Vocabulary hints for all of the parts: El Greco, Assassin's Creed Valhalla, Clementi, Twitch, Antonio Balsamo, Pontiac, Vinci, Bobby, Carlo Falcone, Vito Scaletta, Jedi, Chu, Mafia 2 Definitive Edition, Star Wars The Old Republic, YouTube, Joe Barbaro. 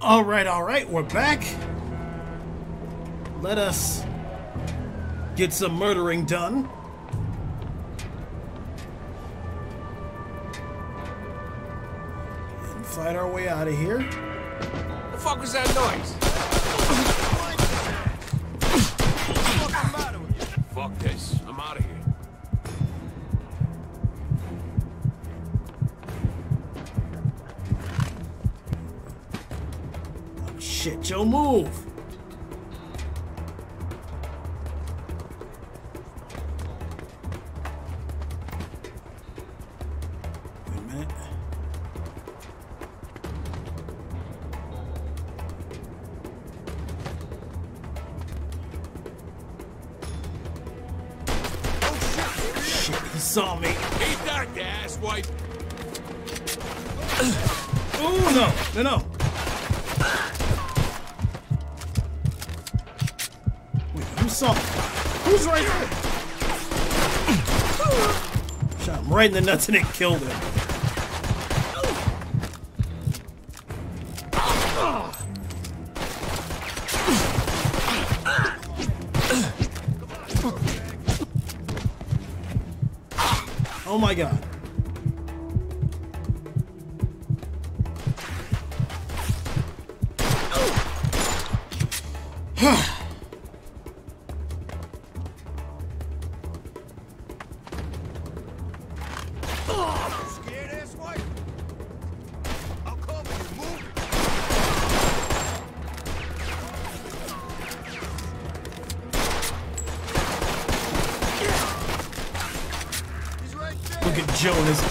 All right, we're back. Let us get some murdering done. And fight our way out of here. What the fuck was that noise? Fuck this. I'm out of here. Oh shit, Joe, move! Wait a minute. Shit, he saw me. He knocked the ass wipe. Oh no, no. Who's right there? Shot him right in the nuts and it killed him. Oh my god.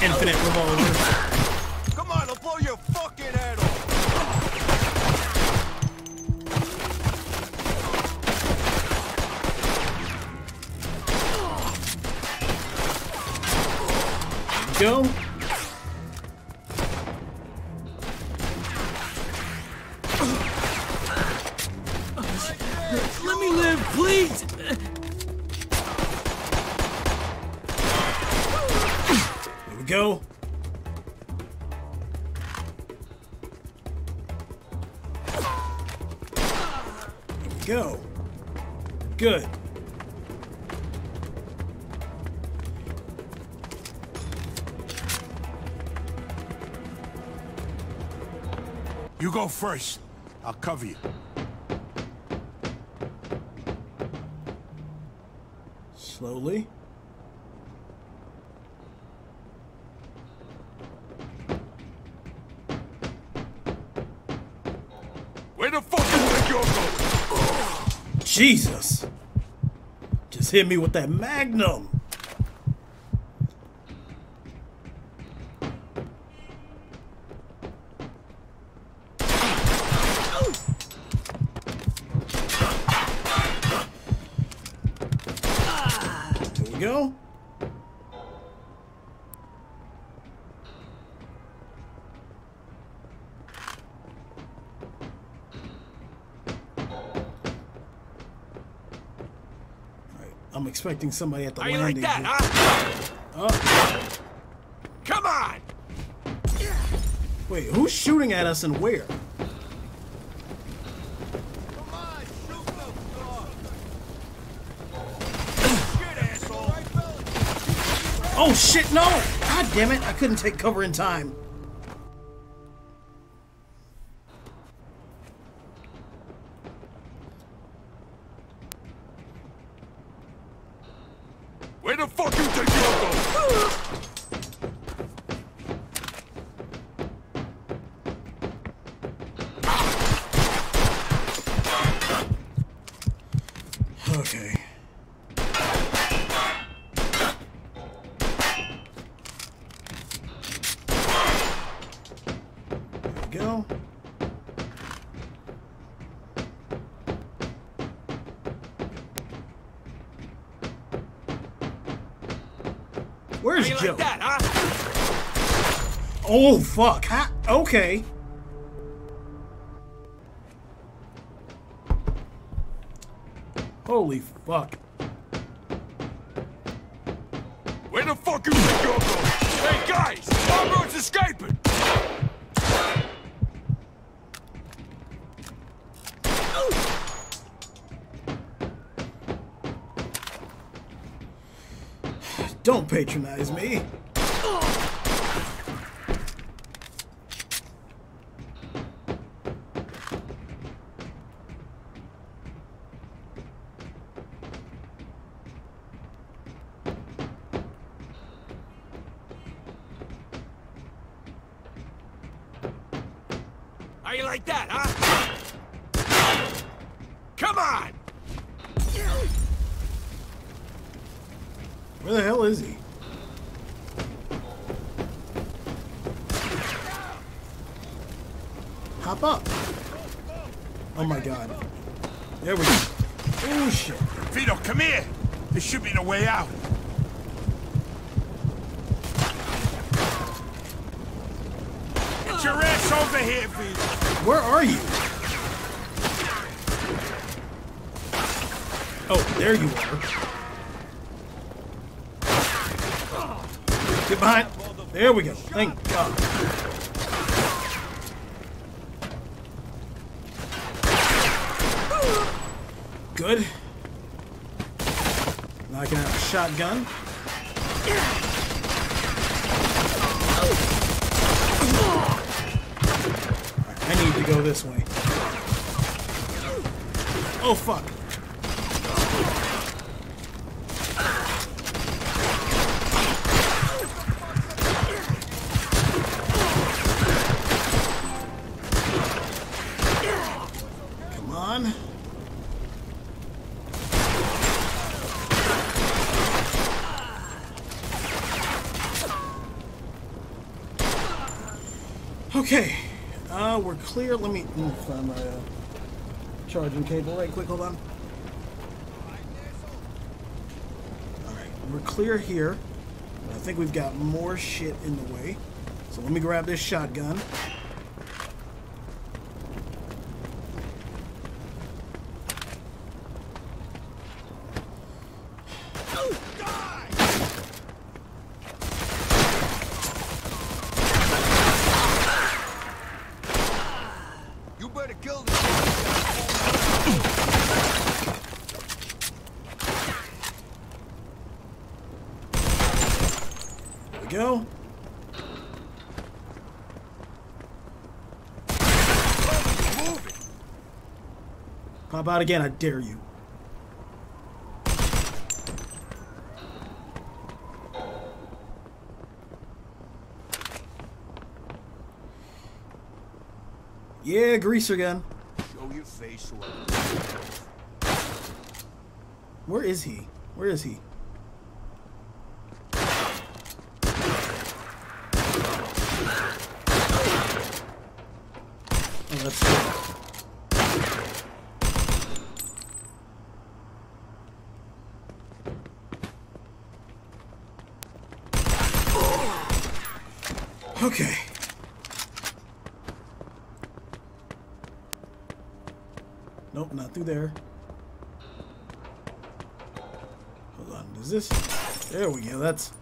Infinite revolver. Come on, I'll blow your fucking head off. Go. Let me live, please. Go. Go. Good. You go first. I'll cover you. Slowly. Jesus! Just hit me with that magnum! There we go. I'm expecting somebody at the landing. Are you like that, huh? Oh. Come on! Wait, who's shooting at us and where? Come on, shoot them, dog. Shit, asshole. Oh shit, no! God damn it! I couldn't take cover in time. Where's Joe? Like that, huh? Oh fuck! Huh? Okay. Holy fuck! Where the fuck you think you're going? Hey guys, Barbaro's escaping! Don't patronize me. How you like that, huh? Come on! Where the hell is he? Hop up! Oh my god. There we go. Oh shit. Vito, come here! There should be no way out. Get your ass over here, Vito! Where are you? Oh, there you are. Get behind. There we go. Thank God. Good. Now I can have a shotgun. Go this way. Oh fuck. Come on. Okay. We're clear. Let me find my charging cable right quick. Hold on. Alright, we're clear here. I think we've got more shit in the way. So let me grab this shotgun. Go. Pop out again, I dare you. Yeah, greaser gun. Show your face. Where is he? Where is he? Let's go. Okay. Nope, not through there. Hold on, is this? There we go, that's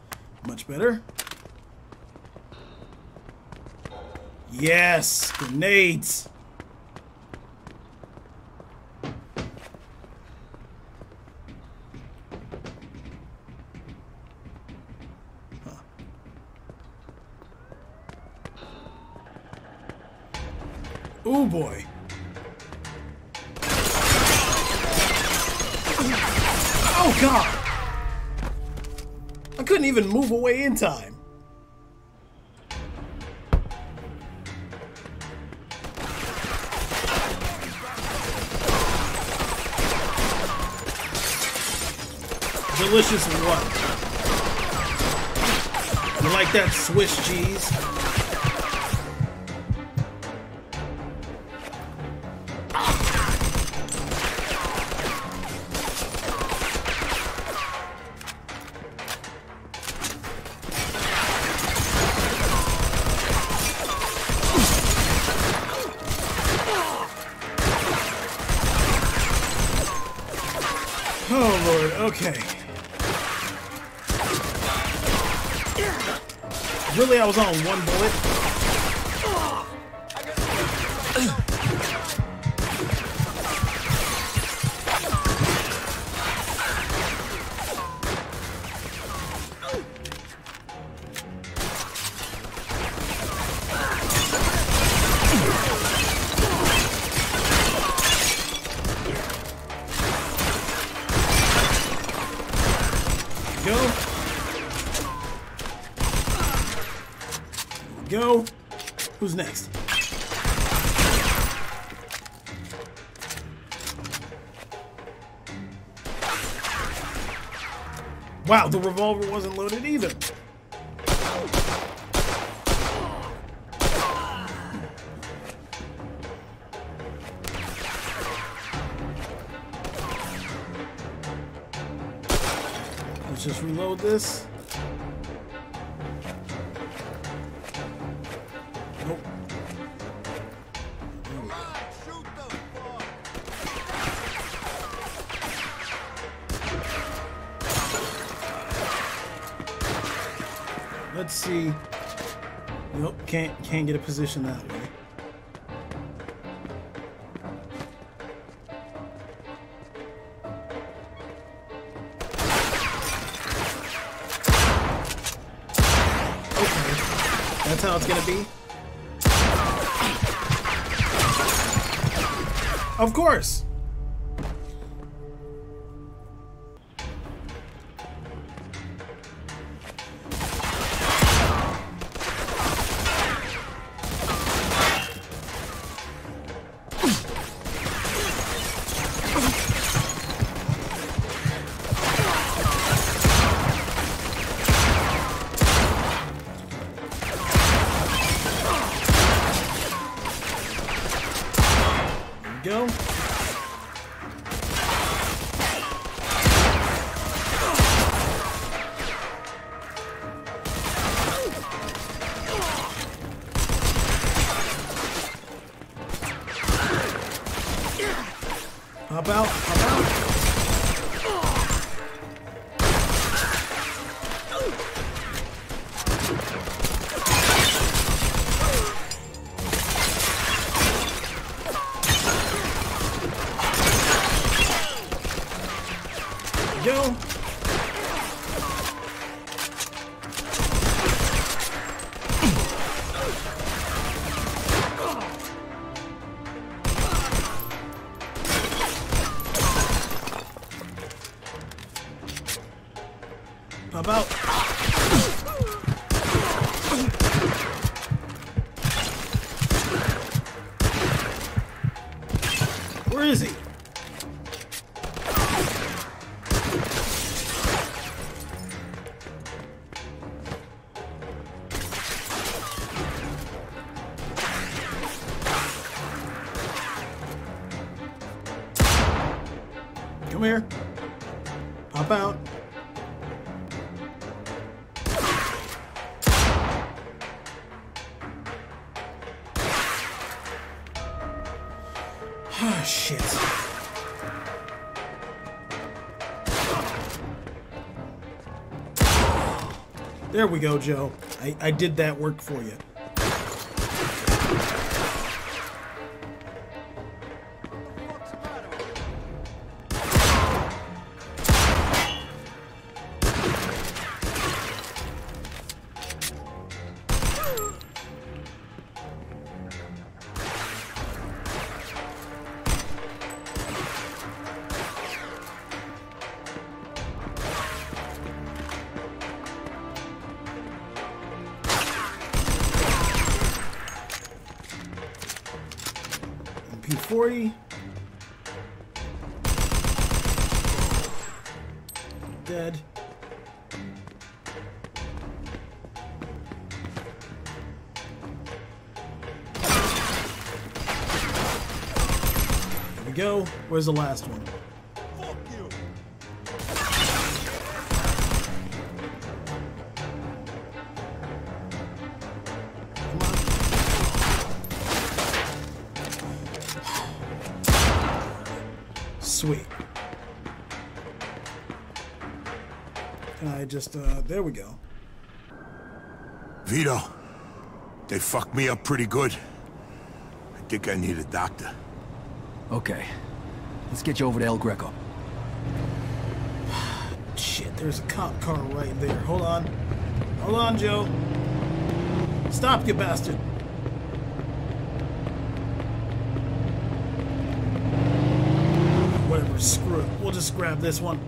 much better. Yes, grenades. Huh. Oh boy. Oh god. I couldn't even move away in time. Delicious what? You like that Swiss cheese? Oh Lord, okay. Really, I was on one bullet. go. Who's next? Wow, the revolver wasn't loaded either. Let's just reload this. See, nope, can't get a position that way. Okay, that's how it's gonna be. Of course. There we go, Joe. I did that work for you. Where's the last one? Fuck you. Come on. Sweet. Can I just, there we go. Vito, they fucked me up pretty good. I think I need a doctor. Okay. Let's get you over to El Greco. Shit, there's a cop car right there. Hold on. Hold on, Joe. Stop, you bastard. Whatever, screw it. We'll just grab this one.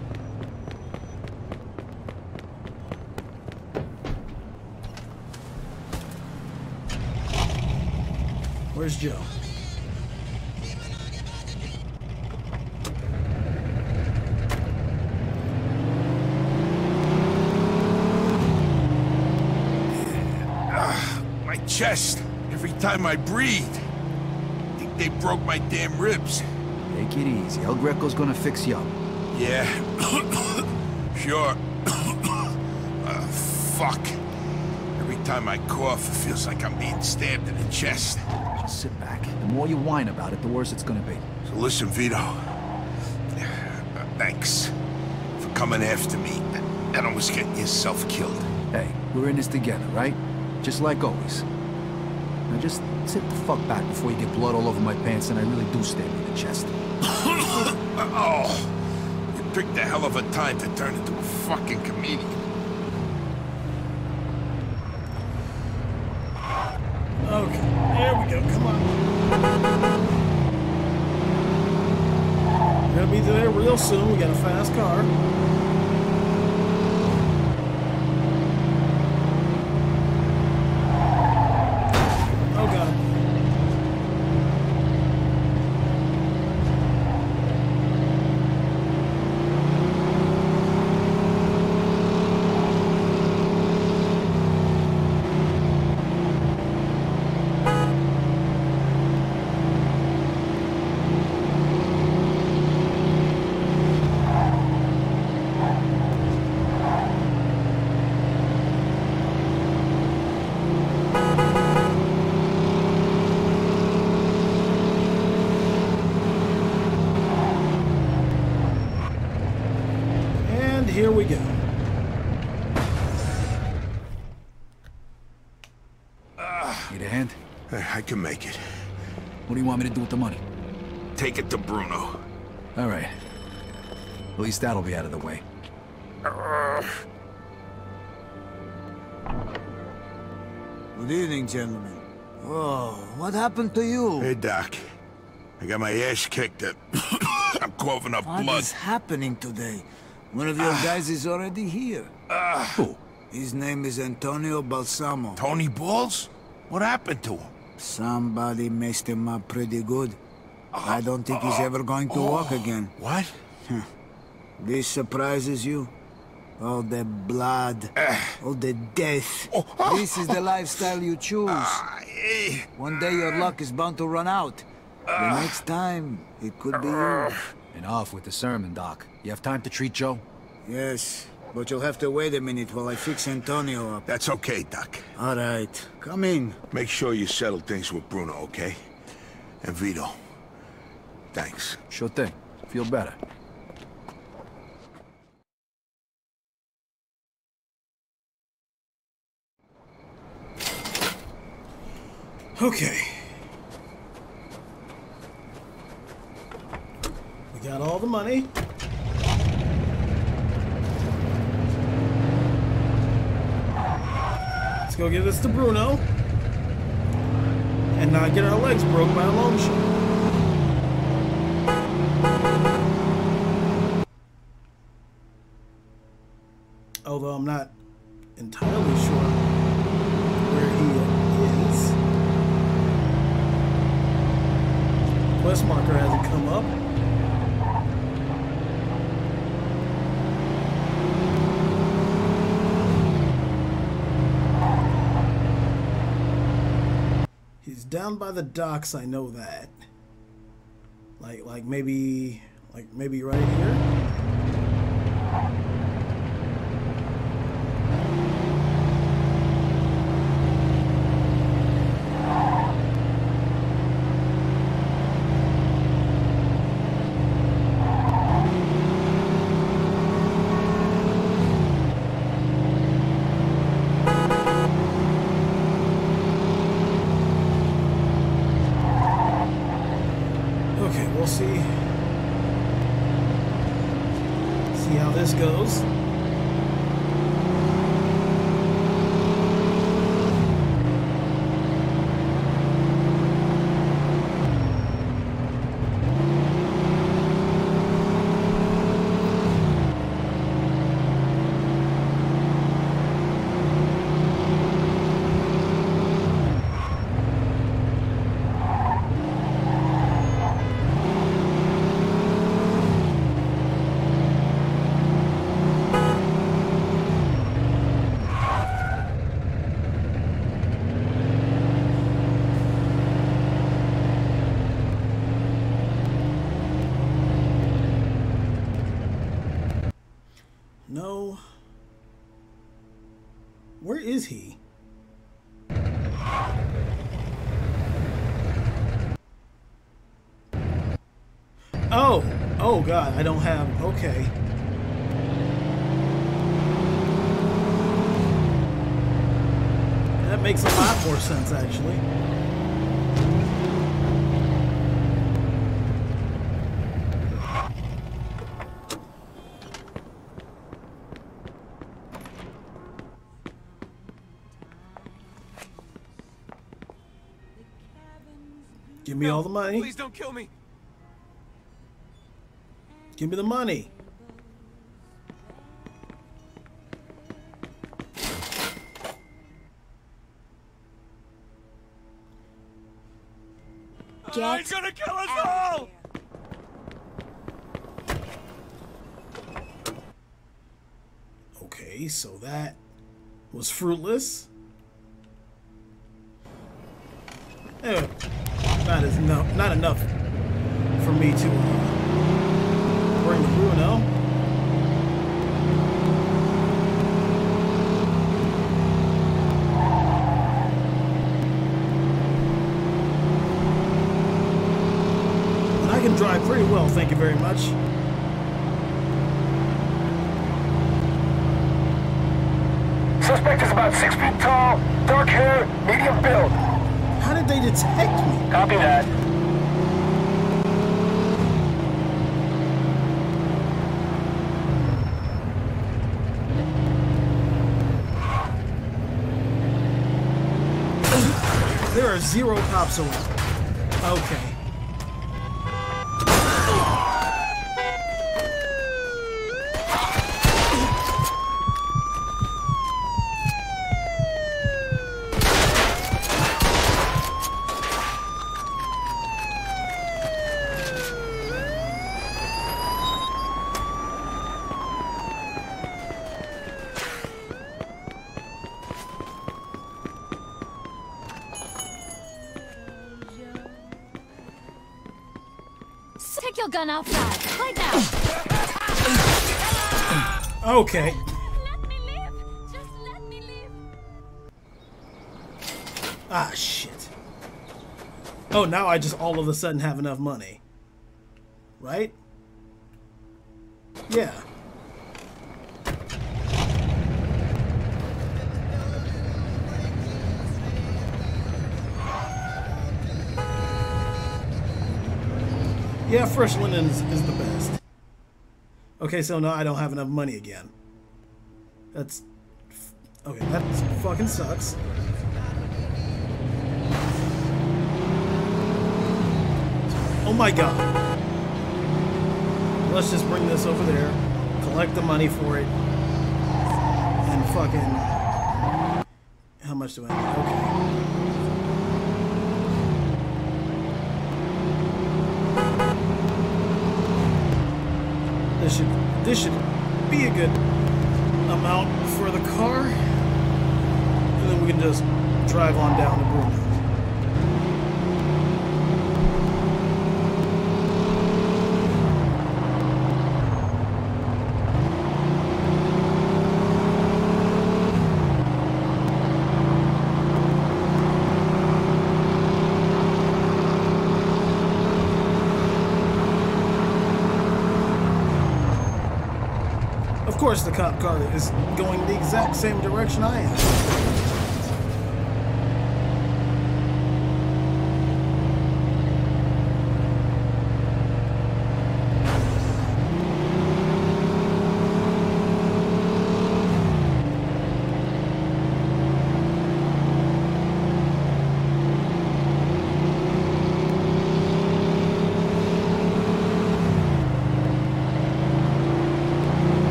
Where's Joe? My chest. Every time I breathe. I think they broke my damn ribs. Take it easy. El Greco's gonna fix you up. Yeah. Sure. Fuck. Every time I cough, it feels like I'm being stabbed in the chest. Just sit back. The more you whine about it, the worse it's gonna be. So listen, Vito. Thanks for coming after me and almost getting yourself killed. Hey, we're in this together, right? Just like always. Now just sit the fuck back before you get blood all over my pants and I really do stab you in the chest. Oh. Picked a hell of a time to turn into a fucking comedian. Okay, there we go, come on. We're gonna be there real soon, we got a fast car. Can make it. What do you want me to do with the money? Take it to Bruno. All right. At least that'll be out of the way. Good evening, gentlemen. Oh, what happened to you? Hey, Doc. I got my ass kicked. I'm coughing up blood. What is happening today? One of your guys is already here. Who? His name is Antonio Balsamo. Tony Balls? What happened to him? Somebody messed him up pretty good. I don't think he's ever going to walk again. What? This surprises you? All the blood, all the death. This is the lifestyle you choose. One day your luck is bound to run out. The next time, it could be you. Enough with the sermon, Doc. You have time to treat Joe? Yes, but you'll have to wait a minute while I fix Antonio up. That's okay, Doc. All right. Come in. Make sure you settle things with Bruno, okay? And Vito. Thanks. Sure thing. Feel better. Okay. We got all the money. Let's go give this to Bruno and not get our legs broke by a long shot. Although I'm not entirely sure where he is. Quest marker hasn't come up. Down by the docks, I know that. Like maybe right here. know. Where is he? Oh! Oh god, I don't have... okay. That makes a lot more sense, actually. Give me all the money. Please don't kill me. Give me the money. Oh, he's gonna kill us all. Okay, so that was fruitless. Anyway. Not enough for me to bring the Bruno. And I can drive pretty well, thank you very much. Suspect is about 6 feet tall, dark hair, medium build. How did they detect me? Copy that. There are zero cops around. Okay. Outside, right now. Okay. Let me live. Just let me live. Ah, shit. Oh, now I just all of a sudden have enough money. Right? Yeah. Yeah, fresh linen is the best. Okay, so now I don't have enough money again. That's... okay, that fucking sucks. Oh my god. Let's just bring this over there, collect the money for it, and fucking... how much do I need? Okay. This should be a good amount for the car, and then we can just drive on down to Bruno. Of course the cop car is going the exact same direction I am.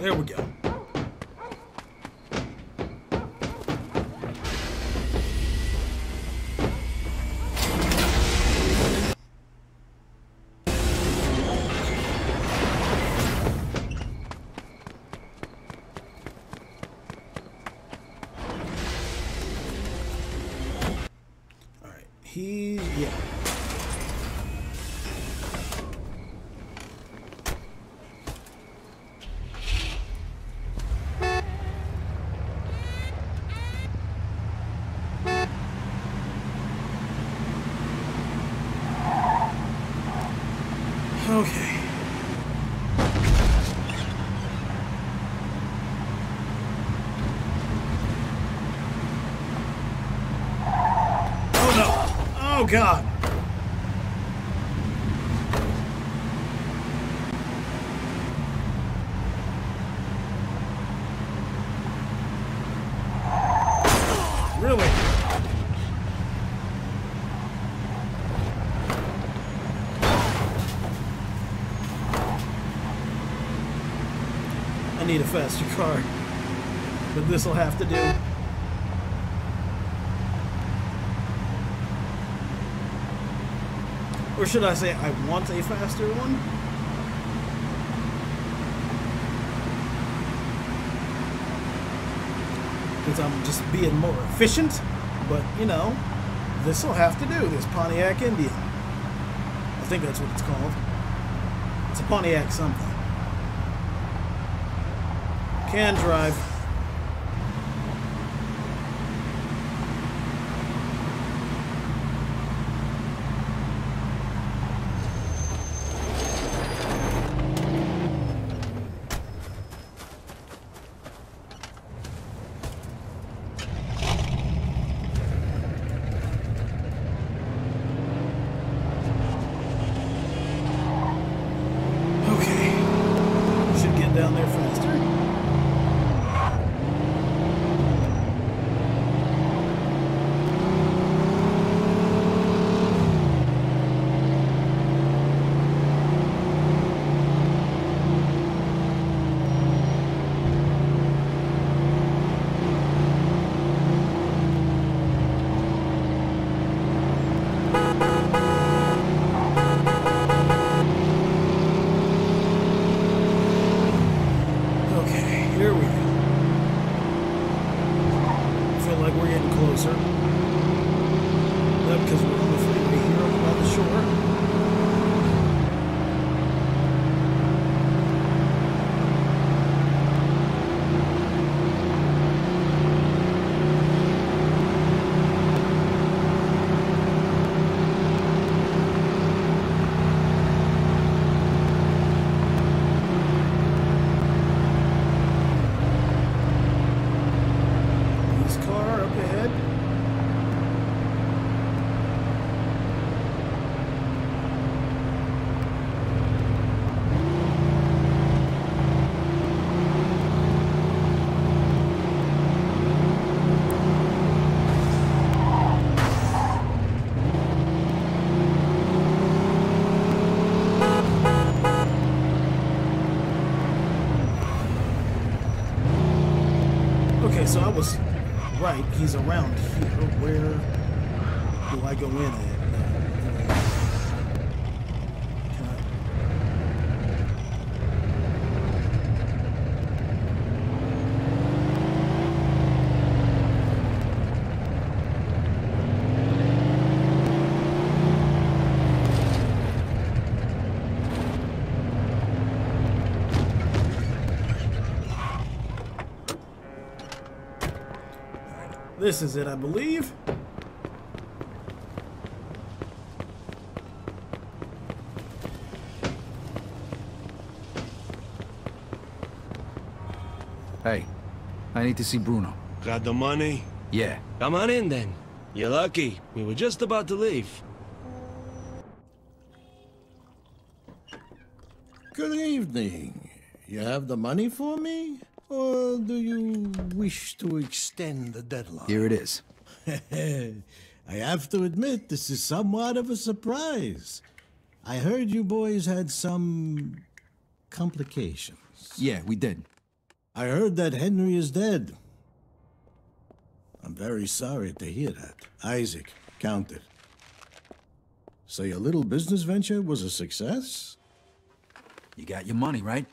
There we go. Oh God. Really? I need a faster car, but this'll have to do. Or should I say, I want a faster one? Because I'm just being more efficient, but you know, this'll have to do, this Pontiac Indian. I think that's what it's called. It's a Pontiac something. Can drive. So I was right, he's around here. Where do I go in This is it, I believe. Hey, I need to see Bruno. Got the money? Yeah. Come on in then. You're lucky. We were just about to leave. Good evening. You have the money for me? Or do you wish to extend the deadline? Here it is. I have to admit, this is somewhat of a surprise. I heard you boys had some complications. Yeah, we did. I heard that Henry is dead. I'm very sorry to hear that. Isaac, count it. So your little business venture was a success? You got your money, right?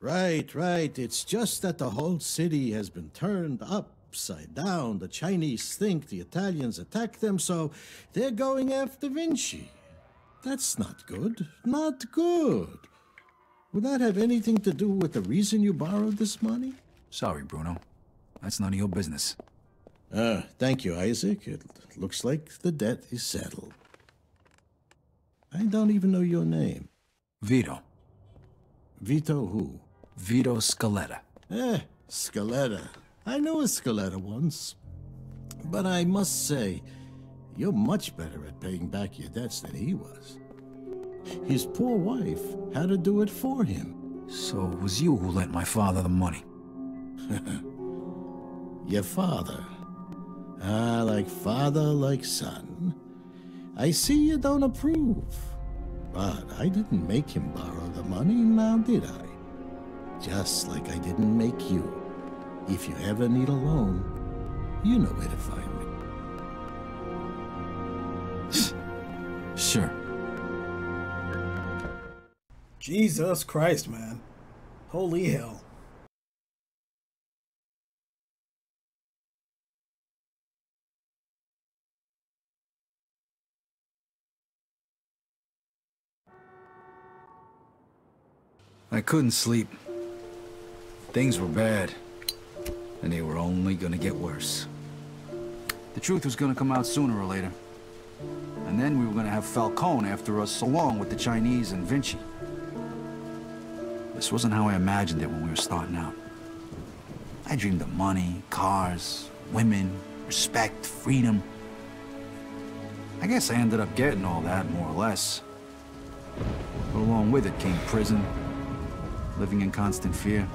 Right. It's just that the whole city has been turned upside down. The Chinese think the Italians attacked them, so they're going after Vinci. That's not good. Not good. Would that have anything to do with the reason you borrowed this money? Sorry, Bruno. That's none of your business. Thank you, Isaac. It looks like the debt is settled. I don't even know your name. Vito. Vito who? Vito Scaletta. Scaletta. I know a Scaletta once. But I must say, you're much better at paying back your debts than he was. His poor wife had to do it for him. So it was you who lent my father the money. Your father. Ah, like father, like son. I see you don't approve. But I didn't make him borrow the money, now did I? Just like I didn't make you. If you ever need a loan, you know where to find me. Sure. Jesus Christ, man. Holy hell. I couldn't sleep. Things were bad. And they were only gonna get worse. The truth was gonna come out sooner or later. And then we were gonna have Falcone after us, along with the Chinese and Vinci. This wasn't how I imagined it when we were starting out. I dreamed of money, cars, women, respect, freedom. I guess I ended up getting all that, more or less. But along with it came prison, living in constant fear,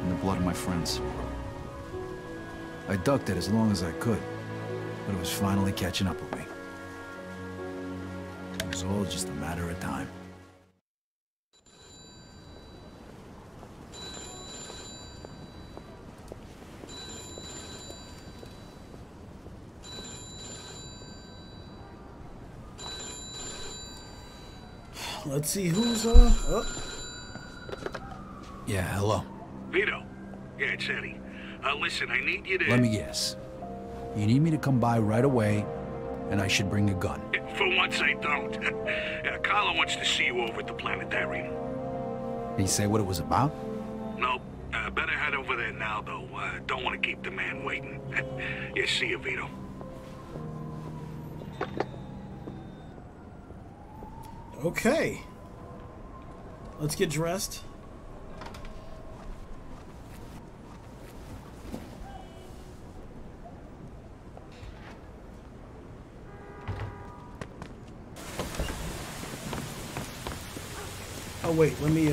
and the blood of my friends. I ducked it as long as I could, but it was finally catching up with me. It was all just a matter of time. Let's see who's Yeah, hello. Vito. Yeah, it's Eddie. Listen, I need you to... Let me guess. You need me to come by right away, and I should bring a gun. For once, I don't. Carlo wants to see you over at the planetarium. Did he say what it was about? Nope. Better head over there now, though. Don't want to keep the man waiting. Yeah, see you, Vito. Okay. Let's get dressed. Oh wait, let me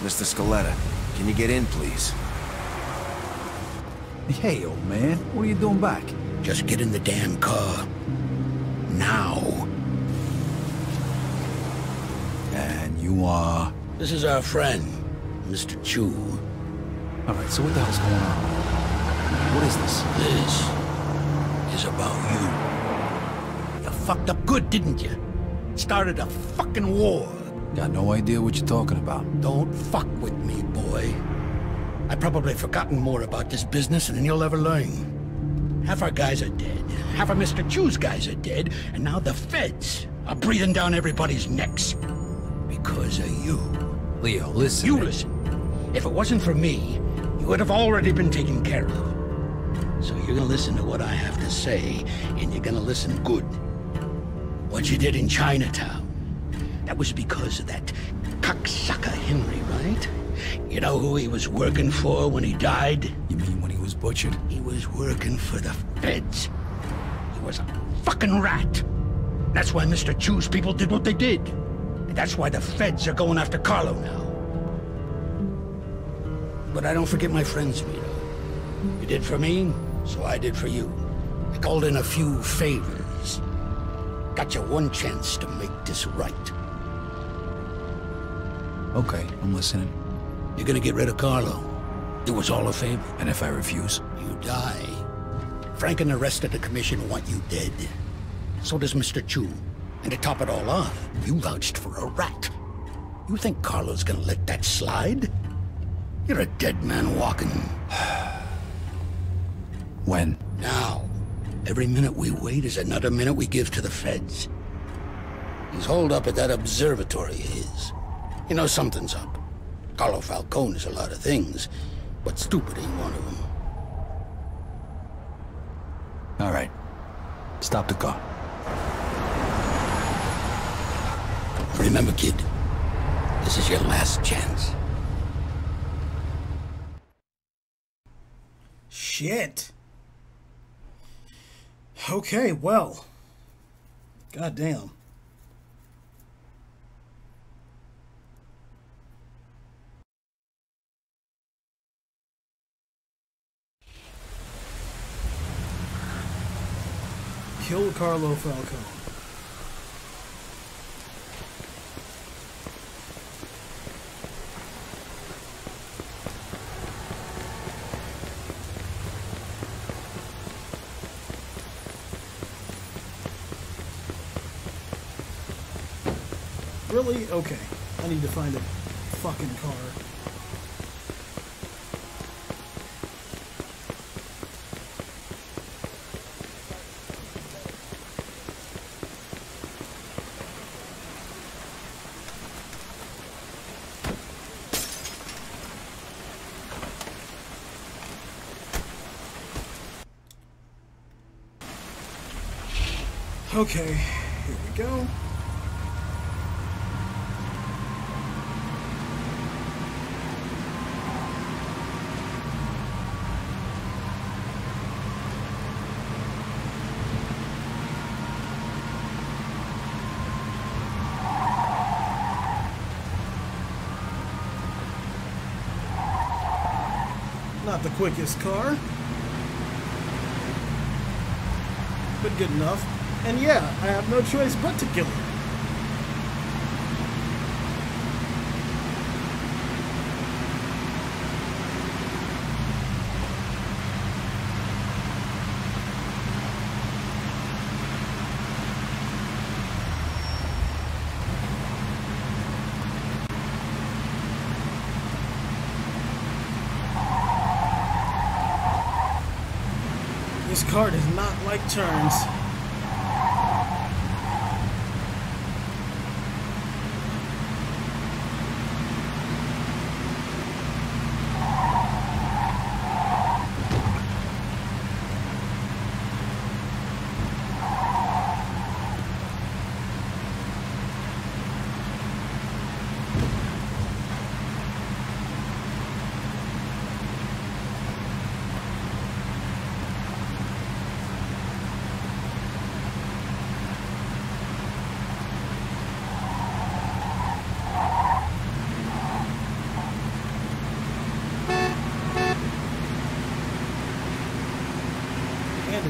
Mr. Scaletta, can you get in, please? Hey, old man, what are you doing back? Just get in the damn car. Now. And you are? This is our friend, Mr. Chu. Alright, so what the hell's going on? What is this? This is about you. You fucked up good, didn't you? Started a fucking war. Got no idea what you're talking about. Don't fuck with me, boy. I've probably forgotten more about this business than you'll ever learn. Half our guys are dead, half of Mr. Chu's guys are dead, and now the feds are breathing down everybody's necks. Because of you. Leo, listen. You listen. If it wasn't for me, you would have already been taken care of. So you're gonna listen to what I have to say, and you're gonna listen good. What you did in Chinatown, that was because of that cocksucker Henry, right? You know who he was working for when he died? You mean when he was butchered? He was working for the feds. He was a fucking rat. That's why Mr. Chu's people did what they did. And that's why the feds are going after Carlo now. But I don't forget my friends, Vito. You did for me, so I did for you. I called in a few favors. Got you one chance to make this right. Okay, I'm listening. You're gonna get rid of Carlo. It was all a favor. And if I refuse? You die. Frank and the rest of the commission want you dead. So does Mr. Chu. And to top it all off, you vouched for a rat. You think Carlo's gonna let that slide? You're a dead man walking. When? Now. Every minute we wait is another minute we give to the feds. He's holed up at that observatory of his. You know something's up. Carlo Falcone is a lot of things, but stupid ain't one of them. All right. Stop the car. Remember, kid, this is your last chance. Shit. Okay, well. Goddamn. Kill Carlo Falcone. Really? Okay. I need to find a fucking car. Okay, here we go. Not the quickest car, but good enough. And yeah, I have no choice but to kill him. This car does not like turns.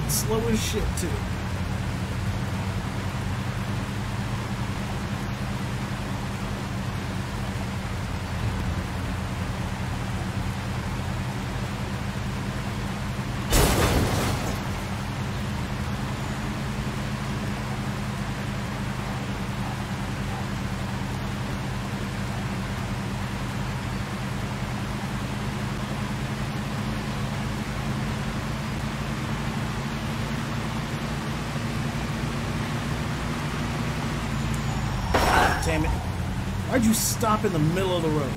Slow as shit, too. Damn it. Why'd you stop in the middle of the road?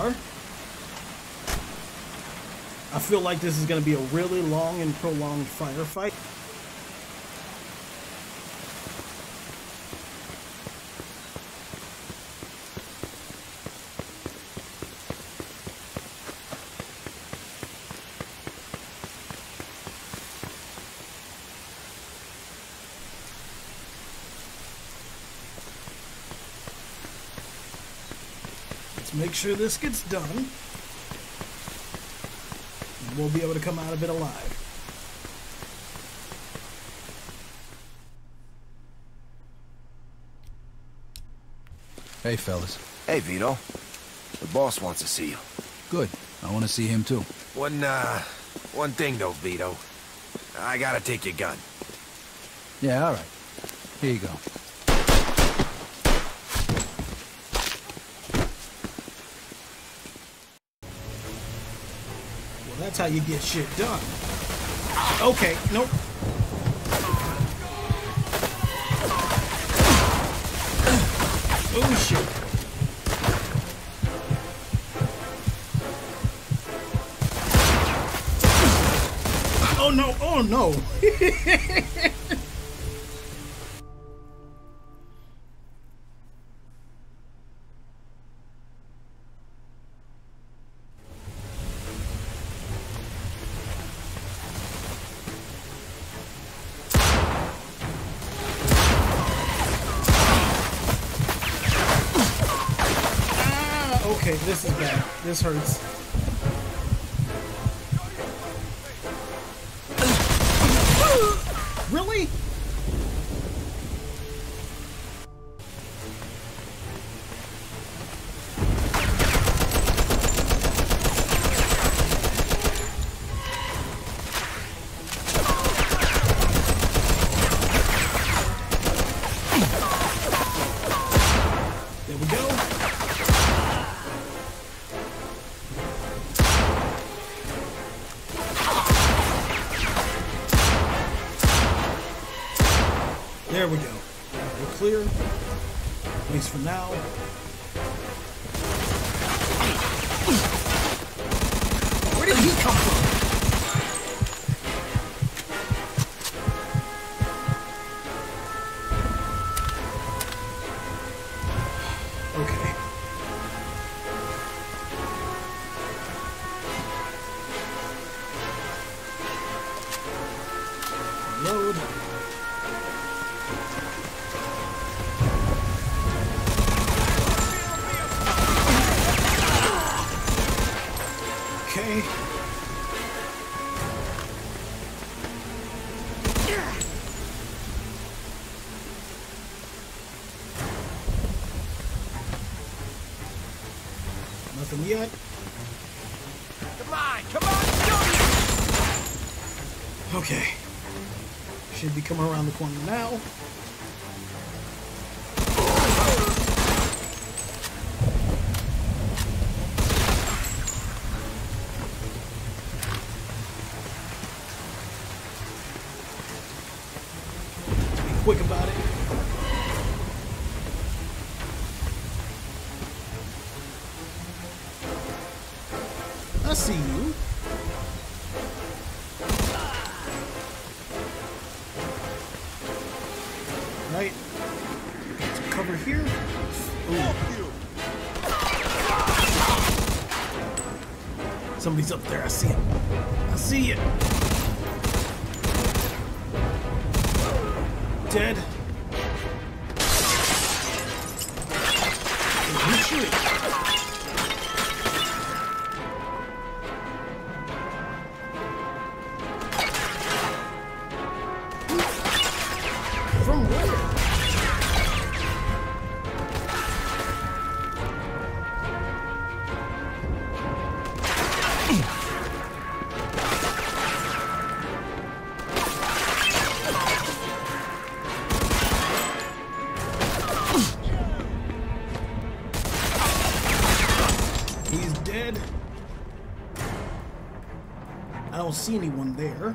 are. I feel like this is going to be a really long and prolonged firefight. Let's make sure this gets done. We'll be able to come out of it alive. Hey, fellas. Hey, Vito. The boss wants to see you. Good. I want to see him, too. One thing, though, Vito. I gotta take your gun. Yeah, all right. Here you go. That's how you get shit done. Okay, nope. Oh, shit. Oh, no. Oh, no. This is bad. This hurts. Really? There we go. We're clear, at least for now. Where did he come from? Okay. Load. Nothing yet. Come on, okay. Should be coming around the corner now. Be quick about it. I see you. Right. Get some cover here. Ooh. Somebody's up there. I see him. I see it. Dead. Who's shooting? I don't see anyone there.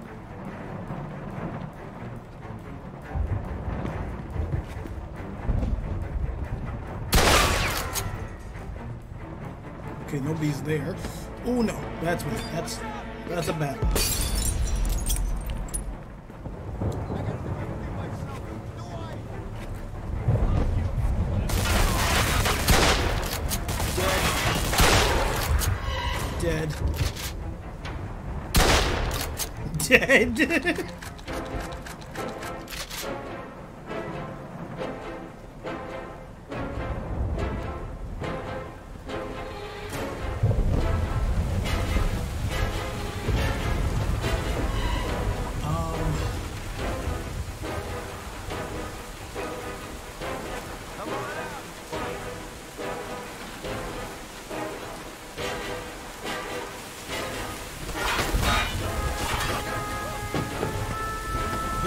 Okay, nobody's there. Oh no, that's what. That's a battle. Dead.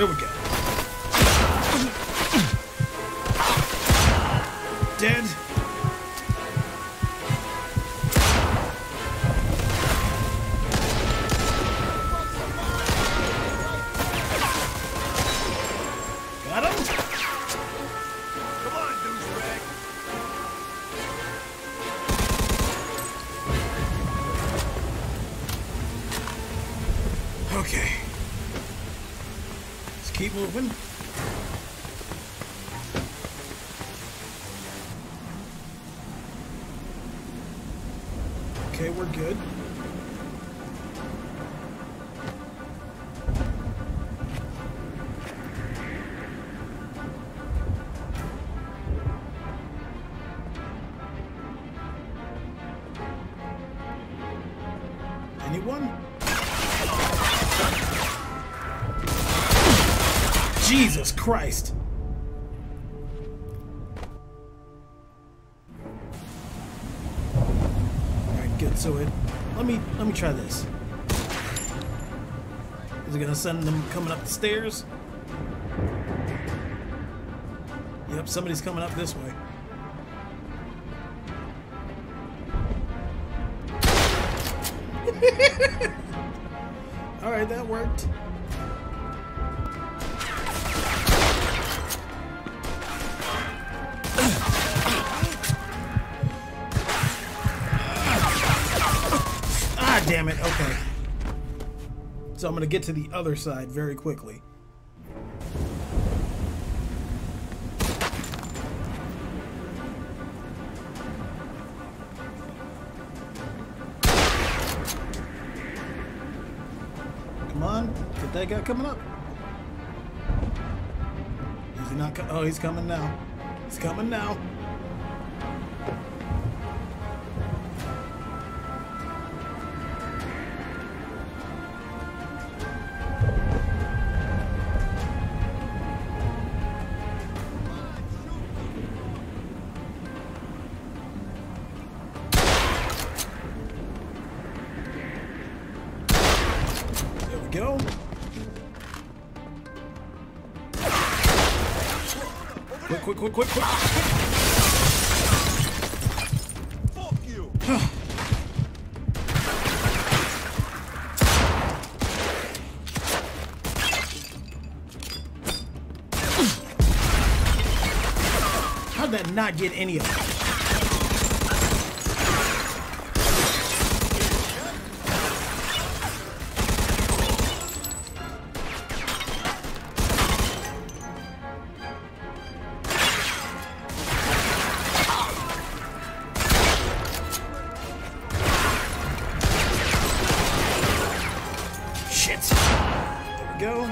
There we go. Dead. Got him. Come on, douchebag. Okay. Keep moving. Okay, we're good. Anyone? Jesus Christ! Alright, good, so let me try this. Is it gonna send them coming up the stairs? Yep, somebody's coming up this way. Alright, that worked. Damn it, okay. So I'm gonna get to the other side very quickly. Come on, get that guy coming up. Is he not coming? Oh, he's coming now. He's coming now. Go. Quick. Fuck you. How'd that not get any of it? Go.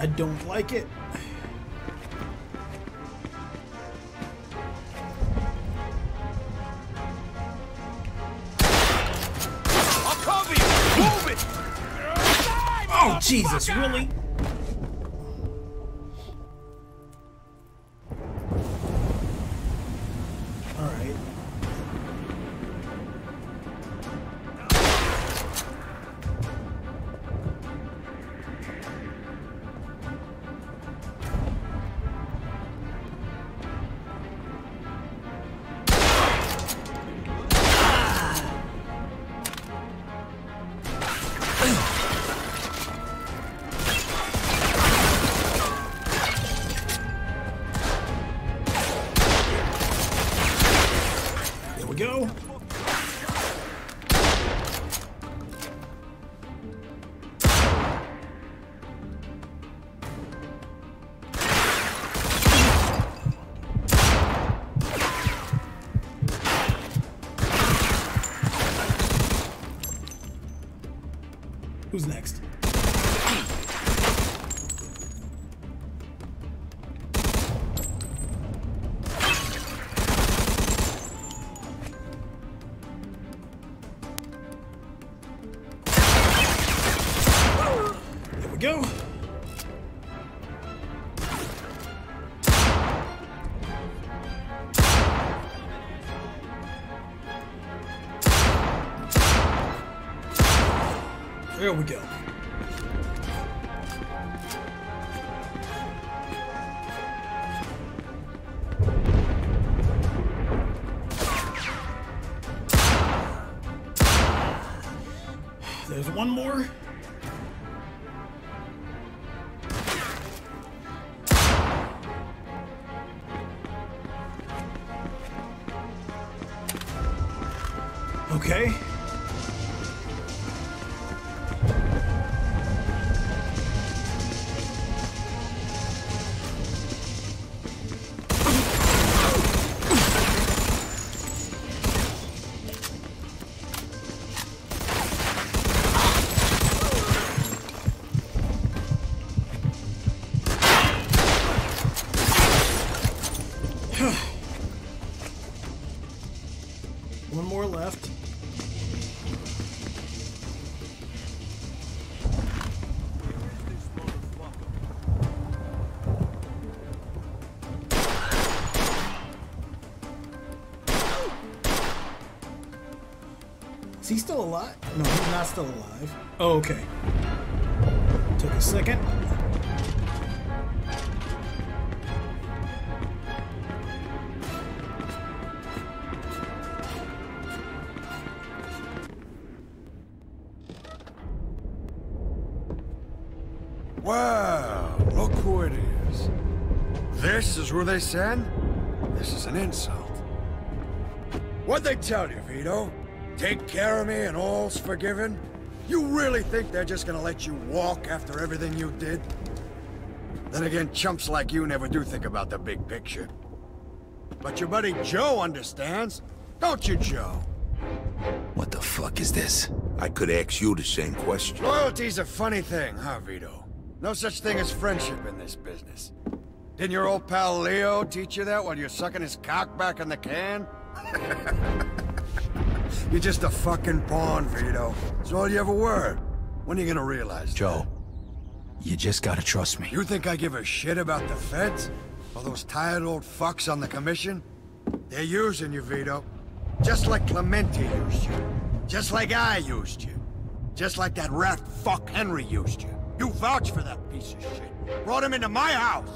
I don't like it. I'll cover you. Move it. Oh, Jesus, really? Who's next? There we go. There we go. There's one more. Okay. One more left. Is he still alive? No, he's not still alive. Oh, okay. Took a second. Wow, look who it is. This is who they send? This is an insult. What'd they tell you, Vito? Take care of me and all's forgiven? You really think they're just gonna let you walk after everything you did? Then again, chumps like you never do think about the big picture. But your buddy Joe understands, don't you, Joe? What the fuck is this? I could ask you the same question. Loyalty's a funny thing, huh, Vito? No such thing as friendship in this business. Didn't your old pal Leo teach you that while you're sucking his cock back in the can? You're just a fucking pawn, Vito. It's all you ever were. When are you gonna realize Joe, that? You just gotta trust me. You think I give a shit about the feds? All those tired old fucks on the commission? They're using you, Vito. Just like Clementi used you. Just like I used you. Just like that rat fuck Henry used you. You vouched for that piece of shit. Brought him into my house.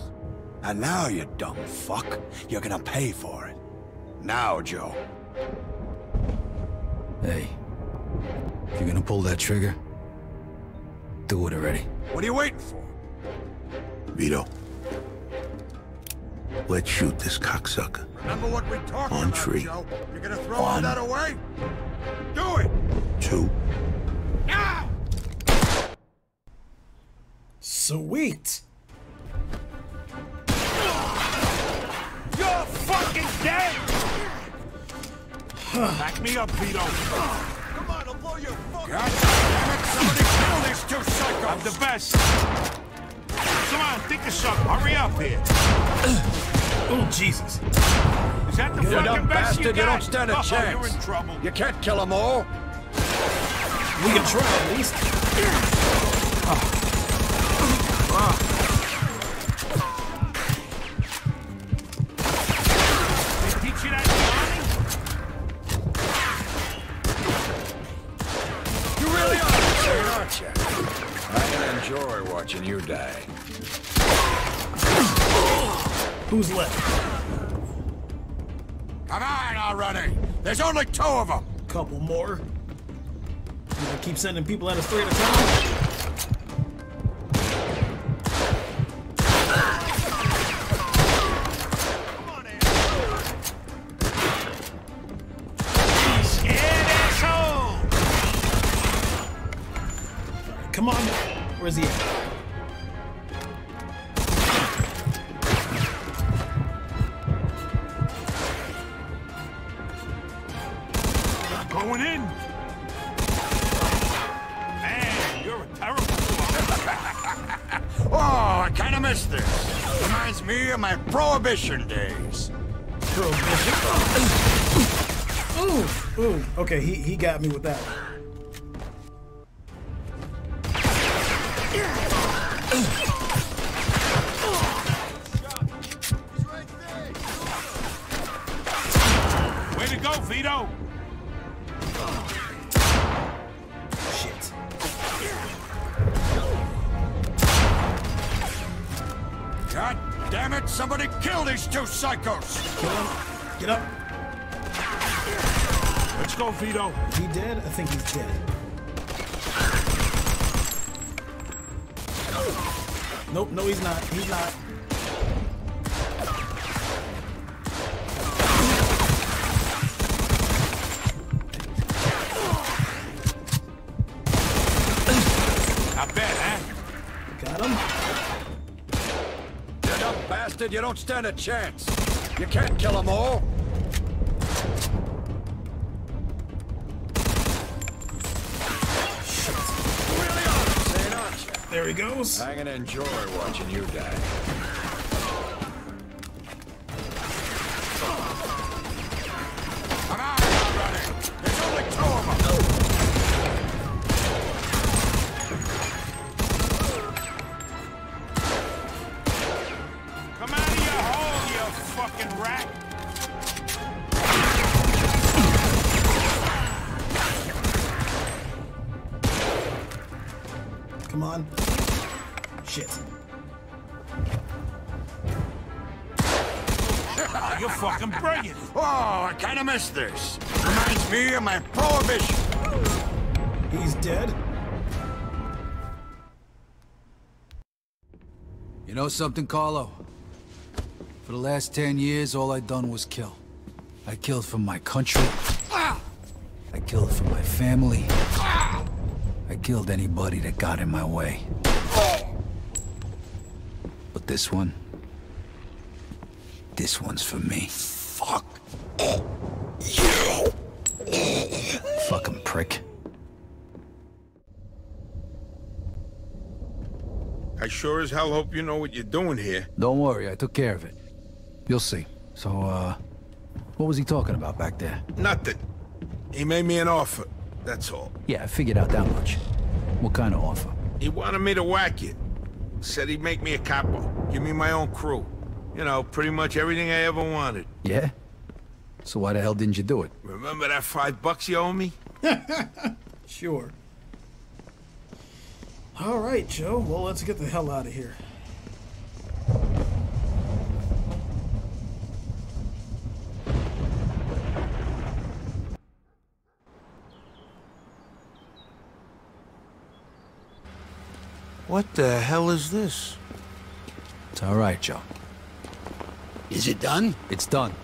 And now, you dumb fuck, you're gonna pay for it. Now, Joe. Hey, if you're gonna pull that trigger, do it already. What are you waiting for? Vito, let's shoot this cocksucker. Remember what we talked about, three. Joe? You're gonna throw all that away? Do it! 2. Now! Sweet! You're fucking dead! Back me up, Vito! Come on, I'll blow your fucking... God damn it, somebody kill these two psychos! I'm the best! Come on, think of something, hurry up here! Oh, Jesus! Is that the fucking best you got? You don't stand a chance! You're in trouble! You can't kill them all! We can try, at least! Oh. Watching you die. Who's left? Come on already! There's only 2 of them! Couple more. You gonna keep sending people at us 3 at a time? Scared asshole! Come on. Where's he at? to miss this. Reminds me of my Prohibition days. Prohibition? Ooh, ooh. Okay, he got me with that one. Way to go, Vito! Shit. God damn it, somebody kill these two psychos! Kill him. Get up. Let's go, Vito. Is he dead? I think he's dead. Nope, no, he's not. He's not. Not bad, huh? Got him. Get up, bastard. You don't stand a chance. You can't kill them all. There he goes. I'm gonna enjoy watching you die. I'm out running. There's only two of them. Come out of your hole, you fucking rat. Come on. Shit. You're fucking brilliant. Oh, I kind of missed this. Reminds me of my Prohibition. He's dead. You know something, Carlo? For the last 10 years, all I'd done was kill. I killed for my country. I killed for my family. I killed anybody that got in my way. But this one's for me. Fuck you. Fucking prick. I sure as hell hope you know what you're doing here. Don't worry, I took care of it. You'll see. So, what was he talking about back there? Nothing. He made me an offer. That's all. Yeah, I figured out that much. What kind of offer? He wanted me to whack it. Said he'd make me a capo. Give me my own crew. You know, pretty much everything I ever wanted. Yeah? So why the hell didn't you do it? Remember that $5 you owe me? Sure. All right, Joe. Well, let's get the hell out of here. What the hell is this? It's all right, Joe. Is it done? It's done.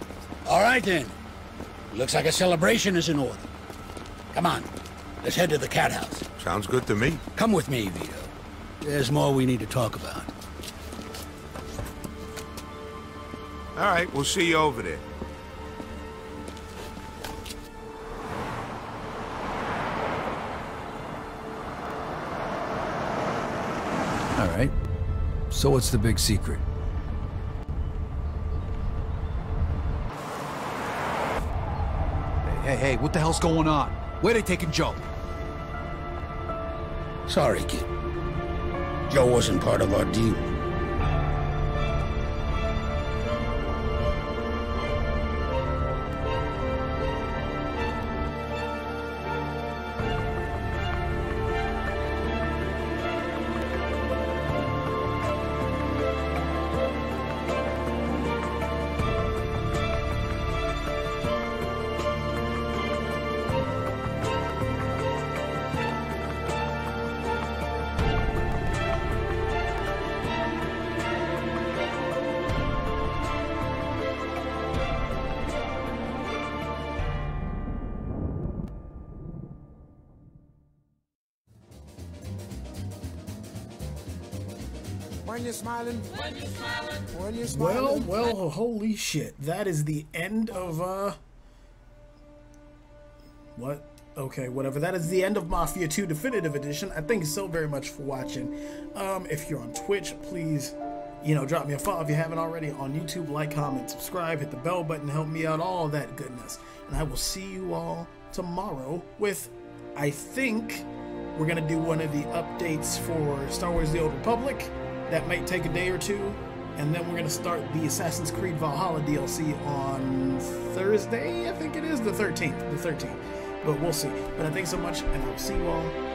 All right, then. Looks like a celebration is in order. Come on. Let's head to the cat house. Sounds good to me. Come with me, Vito. There's more we need to talk about. All right, we'll see you over there. All right. So what's the big secret? Hey, what the hell's going on? Where are they taking Joe? Sorry, kid. Joe wasn't part of our deal. When you're smiling. When you're smiling. When you're smiling. Well, holy shit. That is the end of, what? Okay, whatever. That is the end of Mafia 2 Definitive Edition. I thank you so very much for watching. If you're on Twitch, please You know, drop me a follow if you haven't already on YouTube. Like, comment, subscribe, hit the bell button, help me out, all that goodness. And I will see you all tomorrow with, I think, we're going to do one of the updates for Star Wars The Old Republic. That might take a day or two. And then we're going to start the Assassin's Creed Valhalla DLC on Thursday, I think it is, the 13th. But we'll see. But I thank you so much, and I'll see you all